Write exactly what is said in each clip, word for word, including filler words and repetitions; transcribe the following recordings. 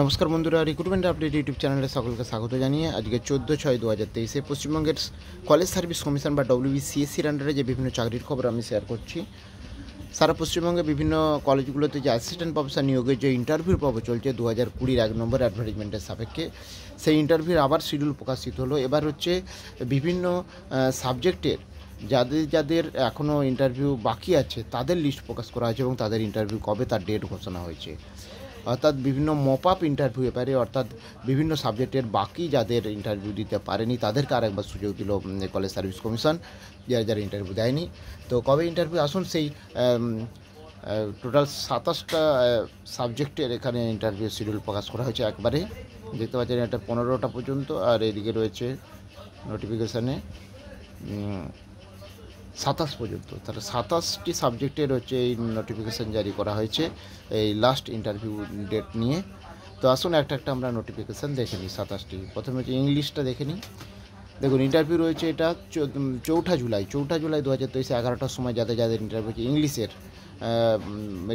নমস্কার বন্ধুরা, recruitment update YouTube চ্যানেলে সকলকে স্বাগত জানিয়ে আজকে চোদ্দো ছয় দু হাজার তেইশে পশ্চিমবঙ্গের কলেজ সার্ভিস কমিশন বা ডব্লিউবিসিএসসির আন্ডারে যে বিভিন্ন চাকরির খবর আমি শেয়ার করছি। সারা পশ্চিমবঙ্গে বিভিন্ন কলেজগুলোতে যে অ্যাসিস্ট্যান্ট প্রফেসর নিয়োগের যে ইন্টারভিউর পর্ব চলছে দু হাজার কুড়ির এক নম্বর অ্যাডভার্টাইজমেন্টের সাপেক্ষে, সেই ইন্টারভিউর আবার শিডিউল প্রকাশিত হলো। এবার হচ্ছে বিভিন্ন সাবজেক্টের যাদের যাদের এখনও ইন্টারভিউ বাকি আছে তাদের লিস্ট প্রকাশ করা হয়েছে এবং তাদের ইন্টারভিউ কবে তার ডেট ঘোষণা হয়েছে। অর্থাৎ বিভিন্ন মপ আপ ইন্টারভিউ ব্যাপারে, অর্থাৎ বিভিন্ন সাবজেক্টের বাকি যাদের ইন্টারভিউ দিতে পারেনি তাদেরকে আরেকবার সুযোগ দিল কলেজ সার্ভিস কমিশন, যারা যারা ইন্টারভিউ দেয়নি। তো কবে ইন্টারভিউ, আসুন সেই টোটাল সাতাশটা সাবজেক্টের এখানে ইন্টারভিউ শিডিউল প্রকাশ করা হয়েছে একবারে। দেখতে পাচ্ছেন এটা পনেরোটা পর্যন্ত, আর এদিকে রয়েছে নোটিফিকেশানে সাতাশ পর্যন্ত। তাহলে সাতাশটি সাবজেক্টের হচ্ছে এই নোটিফিকেশান জারি করা হয়েছে এই লাস্ট ইন্টারভিউ ডেট নিয়ে। তো আসুন একটা একটা আমরা নোটিফিকেশান দেখে নিই সাতাশটি। প্রথমে হচ্ছে ইংলিশটা দেখে নিই। দেখুন ইন্টারভিউ রয়েছে এটা চৌঠা জুলাই চৌঠা জুলাই দু হাজার তেইশে এগারোটার সময় যাদের যাদের ইন্টারভিউ হচ্ছে ইংলিশের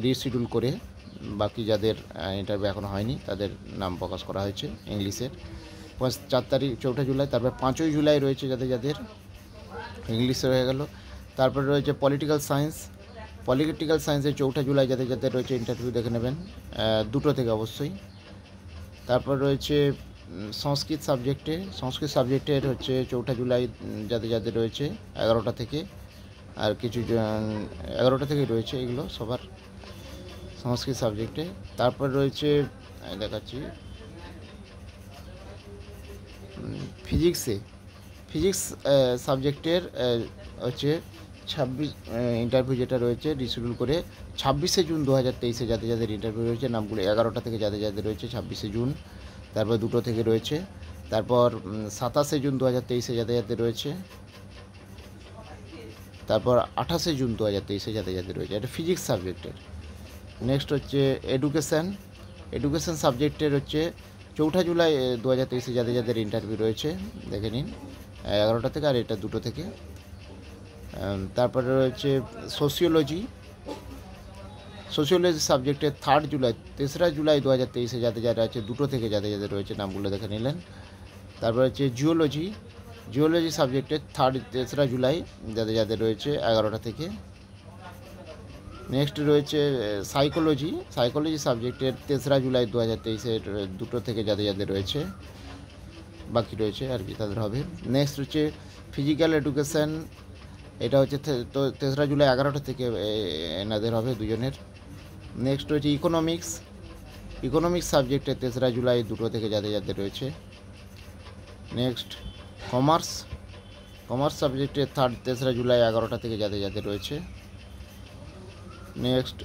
রিশিডিউল করে বাকি যাদের ইন্টারভিউ এখনও হয়নি তাদের নাম প্রকাশ করা হয়েছে ইংলিশের। পাঁচ চার তারিখ চৌঠা জুলাই। তারপরে পাঁচই জুলাই রয়েছে যাদের যাদের ইংলিশে হয়ে গেল। তারপরে রয়েছে পলিটিক্যাল সায়েন্স। পলিটিক্যাল সায়েন্সের চৌঠা জুলাই যাদের যাদের রয়েছে ইন্টারভিউ দেখে নেবেন, দুটো থেকে অবশ্যই। তারপর রয়েছে সংস্কৃত সাবজেক্টে সংস্কৃত সাবজেক্টের হচ্ছে চৌঠা জুলাই যাদের যাদের রয়েছে এগারোটা থেকে, আর কিছু এগারোটা থেকে রয়েছে এগুলো সবার সংস্কৃত সাবজেক্টে। তারপর রয়েছে দেখাচ্ছি ফিজিক্সে ফিজিক্স সাবজেক্টের হচ্ছে ছাব্বিশ ইন্টারভিউ যেটা রয়েছে রিশিডিউল করে ছাব্বিশে জুন দু হাজার তেইশে যাদের যাদের ইন্টারভিউ রয়েছে নামগুলো, এগারোটা থেকে যাদের যাদের রয়েছে ছাব্বিশে জুন, তারপর দুটো থেকে রয়েছে। তারপর সাতাশে জুন দু হাজার তেইশে যাদের যাদের রয়েছে, তারপর আঠাশে জুন দু হাজার তেইশে যাদের যাদের রয়েছে, এটা ফিজিক্স সাবজেক্টের। নেক্সট হচ্ছে এডুকেশান এডুকেশান সাবজেক্টের হচ্ছে চৌঠা জুলাই দু হাজার তেইশে যাদের যাদের ইন্টারভিউ রয়েছে দেখে নিন, এগারোটা থেকে আর এটা দুটো থেকে। তারপরে রয়েছে সোশিওলজি সোশিওলজি সাবজেক্টে থার্ড জুলাই তেসরা জুলাই দু হাজার তেইশে যাদের যারা আছে দুটো থেকে যাদের যাদের রয়েছে নামগুলো দেখে নিলেন। তারপরে হচ্ছে জিওলজি জিওলজি সাবজেক্টে থার্ড তেসরা জুলাই যাদের যাদের রয়েছে এগারোটা থেকে। নেক্সট রয়েছে সাইকোলজি সাইকোলজি সাবজেক্টের তেসরা জুলাই দু হাজার তেইশের দুটো থেকে যাদের যাদের রয়েছে, বাকি রয়েছে আর কি তাদের হবে। নেক্সট হচ্ছে ফিজিক্যাল এডুকেশান, এটা হচ্ছে তো তেসরা জুলাই এগারোটা থেকে এনাদের হবে দুজনের। নেক্সট হচ্ছে ইকোনমিক্স ইকোনমিক্স সাবজেক্টে তেসরা জুলাই দুটো থেকে যাদের যাদের রয়েছে। নেক্সট কমার্স কমার্স সাবজেক্টে থার্ড তেসরা জুলাই এগারোটা থেকে যাদের যাদের রয়েছে। নেক্সট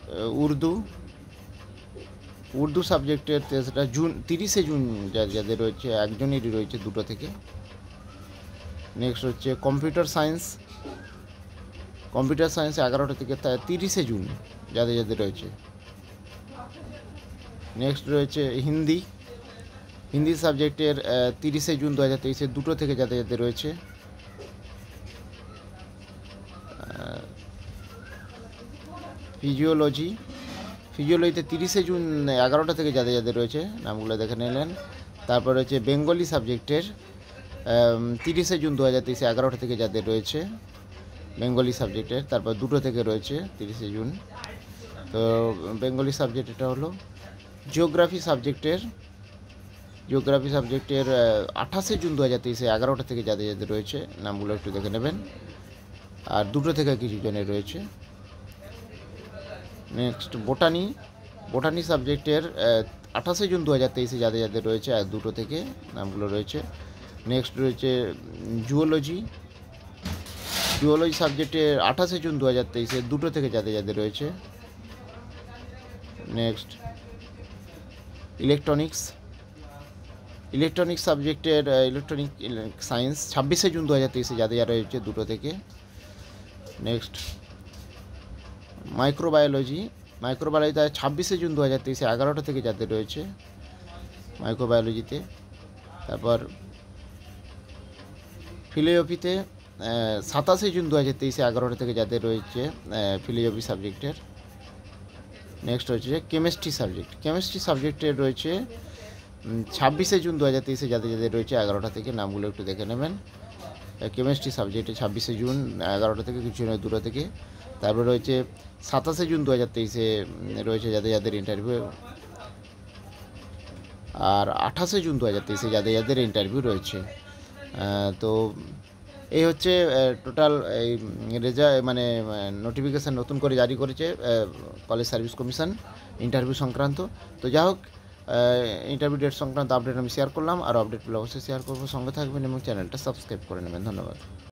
উর্দু উর্দু সাবজেক্টের তেসরা জুন তিরিশে জুন যাদের যাদের রয়েছে একজনেরই রয়েছে দুটো থেকে। নেক্সট হচ্ছে কম্পিউটার সায়েন্স কম্পিউটার সায়েন্স এগারোটা থেকে তিরিশে জুন যাদের যাদের রয়েছে। নেক্সট রয়েছে হিন্দি হিন্দি সাবজেক্টের তিরিশে জুন দু হাজার তেইশে দুটো থেকে যাদের যাদের রয়েছে। ফিজিওলজি ফিজিওলজিতে তিরিশে জুন এগারোটা থেকে যাদের যাদের রয়েছে নামগুলো দেখে নিলেন। তারপর রয়েছে বেঙ্গলি সাবজেক্টের তিরিশে জুন দু হাজার তেইশে এগারোটা থেকে যাদের রয়েছে বেঙ্গলি সাবজেক্টের, তারপর দুটো থেকে রয়েছে তিরিশে জুন। তো বেঙ্গলি সাবজেক্ট এটা হলো। জিওগ্রাফি সাবজেক্টের জিওগ্রাফি সাবজেক্টের আঠাশে জুন দু হাজার তেইশে এগারোটা থেকে যাদের যাদের রয়েছে নামগুলো একটু দেখে নেবেন, আর দুটো থেকে কিছু জনের রয়েছে। নেক্সট বোটানি বোটানি সাবজেক্টের আঠাশে জুন দু হাজার তেইশে যাদের যাদের রয়েছে আর দুটো থেকে নামগুলো রয়েছে। নেক্সট রয়েছে জুওলজি জুওলজি সাবজেক্টের আঠাশে জুন দু হাজার তেইশে দুটো থেকে যাদের যাদের রয়েছে। নেক্সট ইলেকট্রনিক্স ইলেকট্রনিক্স সাবজেক্টের ইলেকট্রনিক সায়েন্স ছাব্বিশে জুন দু হাজার তেইশে যাদের যারা রয়েছে দুটো থেকে। নেক্সট মাইক্রোবায়োলজি মাইক্রোবায়োলজিতে ছাব্বিশে জুন দু হাজার তেইশে এগারোটা থেকে যাদের রয়েছে মাইক্রোবায়োলজিতে। তারপর ফিলিওপিতে সাতাশে জুন দু হাজার তেইশে এগারোটা থেকে যাদের রয়েছে ফিলিওপি সাবজেক্টের। নেক্সট হচ্ছে কেমিস্ট্রি সাবজেক্ট কেমিস্ট্রি সাবজেক্টের রয়েছে छब्बीस जून दो हज़ार तेईस जाते जाते रही है एगारोटा के नामगुलो एक देखे नीबें केमिस्ट्री सबजेक्टे छब्बीस जून एगारोटा किस दूटा के तरह रही है सत्ताईस जून दो हज़ार तेईस रही है जैसे जैसे इंटरव्यू और अट्ठाईस जून दो हज़ार तेईस जैसे जैसे इंटरव्यू रही है। तो ये हे टोटाल रेजा माने नोटिफिकेशन नतून कर जारी करेছে कलेज सार्विस कमिशन इंटरव्यू संक्रांत। तो जा होक इंटरव्यू डेट संक्रांत अपडेट शेयर करलाम और अपडेटगुलो अवश्य शेयर करब। संगे थाकबेन और चैनलटा सबसक्राइब कर नेबेन। धन्यवाद।